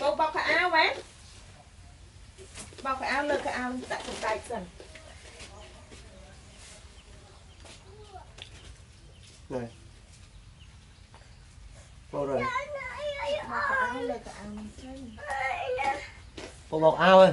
Cô bọc cái áo bé, bọc cái áo lơ cái áo đặt cùng tay dần. Này, cô rồi. Bọc cái áo lơ cái áo chân. Cô bọc áo ơi.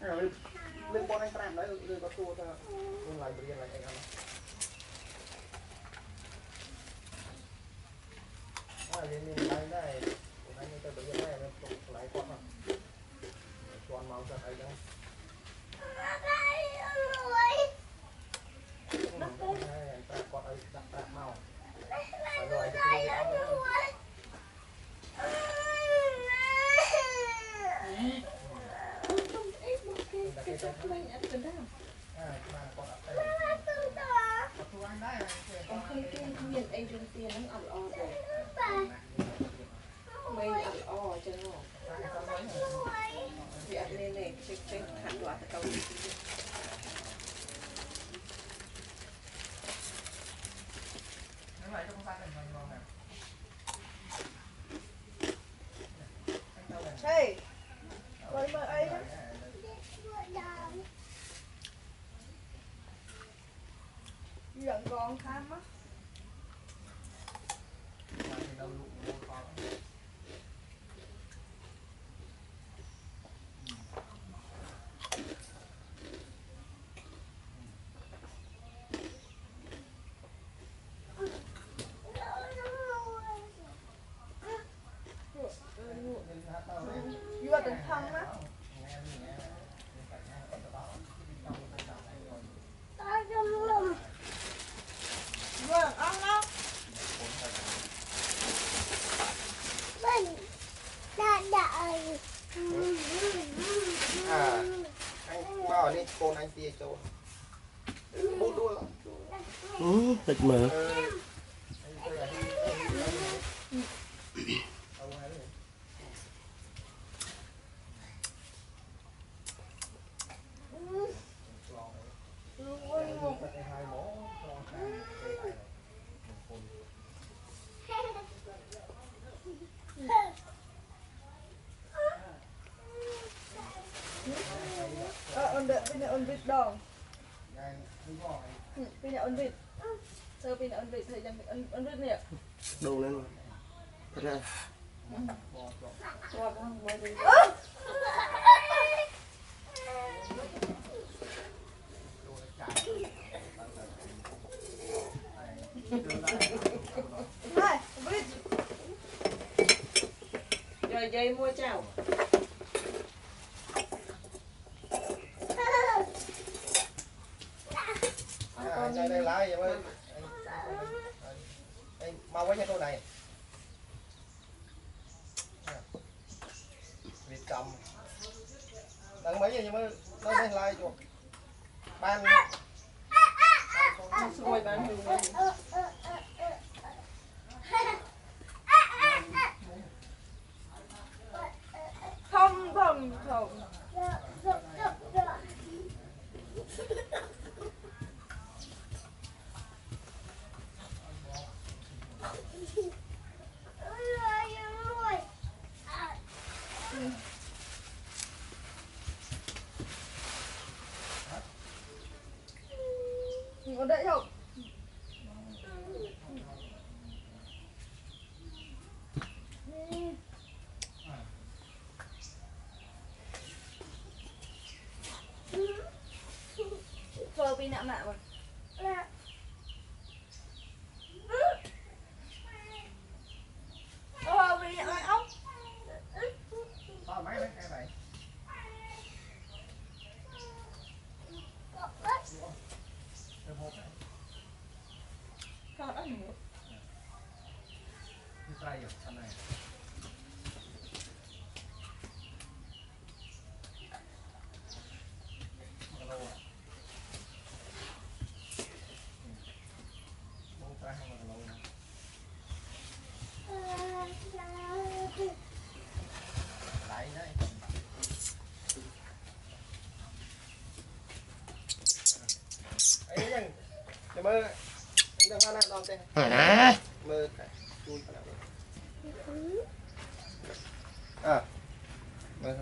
Rồi, lên con anh Tram đấy rồi có tua ta. Con lại Brian lại anh ăn. À lên đi lại đây. Con anh ta Brian này nó cũng lại con mà. Con máu ra đây đâu. Con tham á. Vừa từng thăng á. Thịt mỡ. Đồ lên rồi. Thật ra. Rồi dây mua chào. Anh chơi đây lái vậy mau quá nha cô này. Vịt cầm. Đừng mấy gì mới nói lên lại chuột. Ban. Con xuôi ban đường. lạ lạ mà. Ô, bị nhận lại ốc. Ờ, máy cái vậy. Cọt đó nhỉ? Đi tay rồi, thằng này. Mơ anh đang hoa nào đòn tên mơ chui vào nào à mơ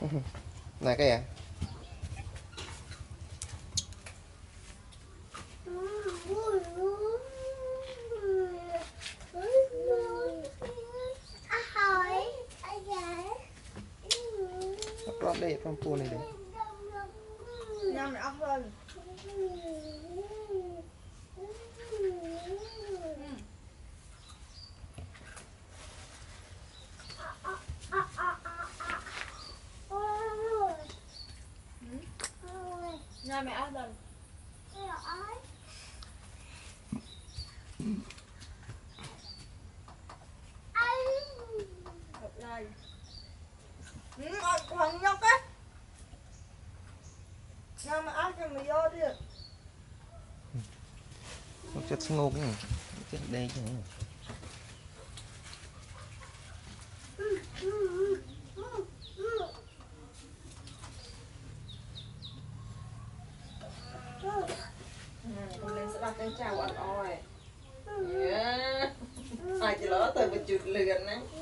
không này cái gì à? Đây phong pua này đấy. Năm này ốc rồi. Năm này ốc rồi. Còn nhóc á. Nào mà ăn cho mày vô đi. Nó chết ngô cái này. Chết đây chứ. Con lên sẽ đặt tên chào anh ơi. Ai chỉ lỡ tôi mà chụt lượn á.